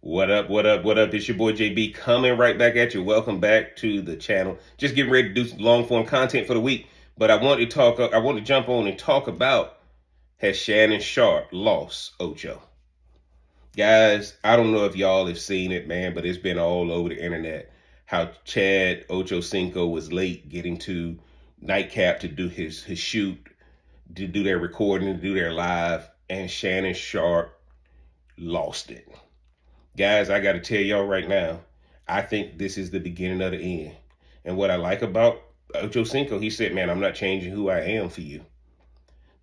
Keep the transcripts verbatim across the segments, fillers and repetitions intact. What up, what up, what up? It's your boy J B coming right back at you. Welcome back to the channel. Just getting ready to do some long-form content for the week, but I want to talk, I want to jump on and talk about, has Shannon Sharpe lost Ocho? Guys, I don't know if y'all have seen it, man, but it's been all over the internet how Chad Ochocinco was late getting to Nightcap to do his, his shoot, to do their recording, to do their live, and Shannon Sharpe lost it. Guys, I got to tell y'all right now, I think this is the beginning of the end. And what I like about Ochocinco, he said, man, I'm not changing who I am for you.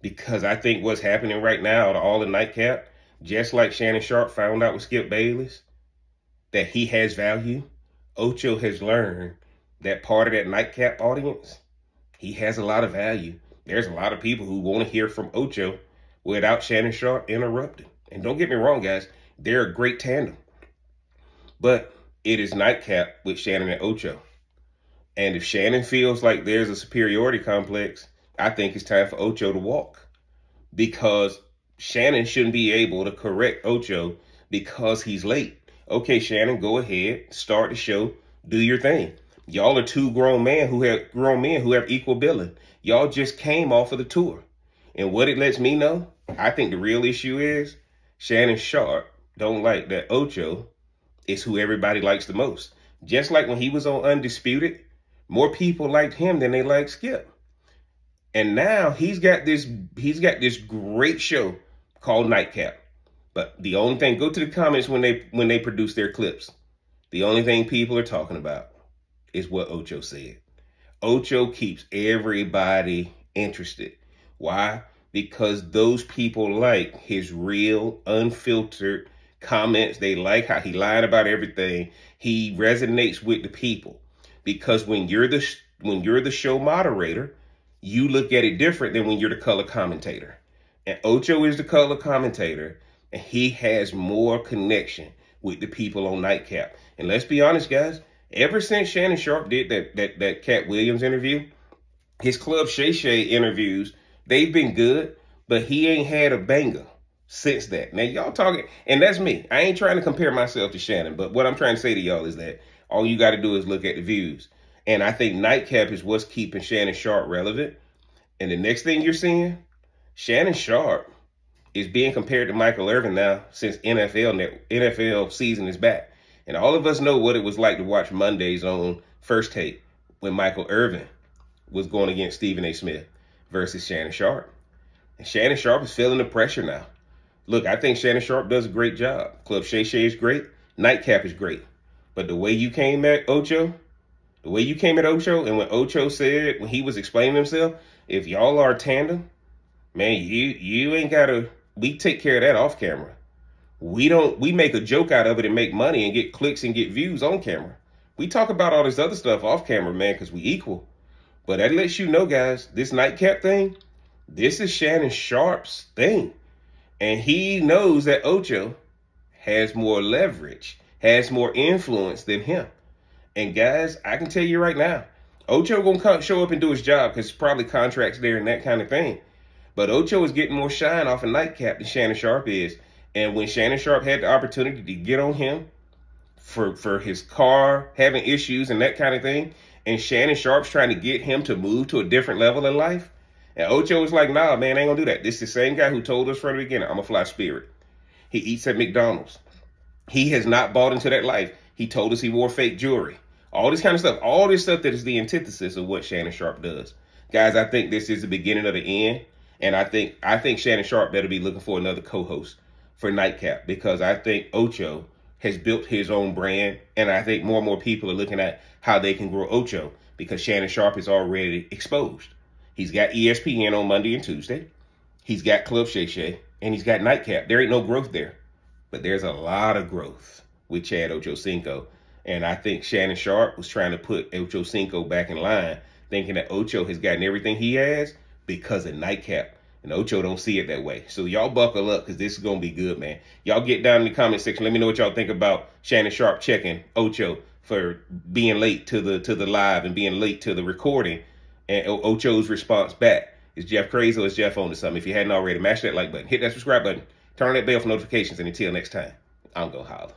Because I think what's happening right now to all the Nightcap, just like Shannon Sharpe found out with Skip Bayless, that he has value, Ocho has learned that part of that Nightcap audience, he has a lot of value. There's a lot of people who want to hear from Ocho without Shannon Sharpe interrupting. And don't get me wrong, guys, they're a great tandem. But it is Nightcap with Shannon and Ocho. And if Shannon feels like there's a superiority complex, I think it's time for Ocho to walk. Because Shannon shouldn't be able to correct Ocho because he's late. Okay, Shannon, go ahead, start the show, do your thing. Y'all are two grown men who have grown men who have equal billing. Y'all just came off of the tour. And what it lets me know, I think the real issue is Shannon Sharpe don't like that Ocho is who everybody likes the most. Just like when he was on Undisputed, more people liked him than they liked Skip. And now he's got this he's got this great show called Nightcap. But the only thing, go to the comments when they when they produce their clips. The only thing people are talking about is what Ocho said. Ocho keeps everybody interested. Why? Because those people like his real, unfiltered comments. They like how he lied about everything. He resonates with the people. Because when you're the when you're the show moderator, you look at it different than when you're the color commentator. And Ocho is the color commentator, and he has more connection with the people on Nightcap. And let's be honest, guys, ever since Shannon Sharpe did that that that Katt Williams interview, his Club Shay Shay interviews, they've been good, but he ain't had a banger since that. Now, y'all talking, and that's me. I ain't trying to compare myself to Shannon, but what I'm trying to say to y'all is that all you got to do is look at the views. And I think Nightcap is what's keeping Shannon Sharpe relevant. And the next thing you're seeing, Shannon Sharpe is being compared to Michael Irvin now since N F L N F L season is back. And all of us know what it was like to watch Mondays on First Take when Michael Irvin was going against Stephen A Smith versus Shannon Sharpe. And Shannon Sharpe is feeling the pressure now. Look, I think Shannon Sharpe does a great job. Club Shay Shay is great. Nightcap is great. But the way you came at Ocho, the way you came at Ocho, and when Ocho said, when he was explaining himself, if y'all are tandem, man, you you ain't gotta, we take care of that off camera. We don't, we make a joke out of it and make money and get clicks and get views on camera. We talk about all this other stuff off camera, man, because we equal. But that lets you know, guys, this Nightcap thing, this is Shannon Sharpe's thing. And he knows that Ocho has more leverage, has more influence than him. And guys, I can tell you right now, Ocho going to show up and do his job because probably contracts there and that kind of thing. But Ocho is getting more shine off of Nightcap than Shannon Sharpe is. And when Shannon Sharpe had the opportunity to get on him for, for his car having issues and that kind of thing, and Shannon Sharpe's trying to get him to move to a different level in life, and Ocho was like, nah, man, I ain't going to do that. This is the same guy who told us from the beginning, I'm a fly spirit. He eats at McDonald's. He has not bought into that life. He told us he wore fake jewelry. All this kind of stuff. All this stuff that is the antithesis of what Shannon Sharpe does. Guys, I think this is the beginning of the end. And I think I think Shannon Sharpe better be looking for another co-host for Nightcap. Because I think Ocho has built his own brand. And I think more and more people are looking at how they can grow Ocho. Because Shannon Sharpe is already exposed. He's got E S P N on Monday and Tuesday. He's got Club Shay Shay. And he's got Nightcap. There ain't no growth there. But there's a lot of growth with Chad Ochocinco. And I think Shannon Sharpe was trying to put Ochocinco back in line, thinking that Ocho has gotten everything he has because of Nightcap. And Ocho don't see it that way. So y'all buckle up because this is going to be good, man. Y'all get down in the comment section. Let me know what y'all think about Shannon Sharpe checking Ocho for being late to the to the live and being late to the recording. And Ocho's response back. Is Jeff crazy or is Jeff on to something? If you hadn't already, mash that like button. Hit that subscribe button. Turn on that bell for notifications. And until next time, I'm going to holler.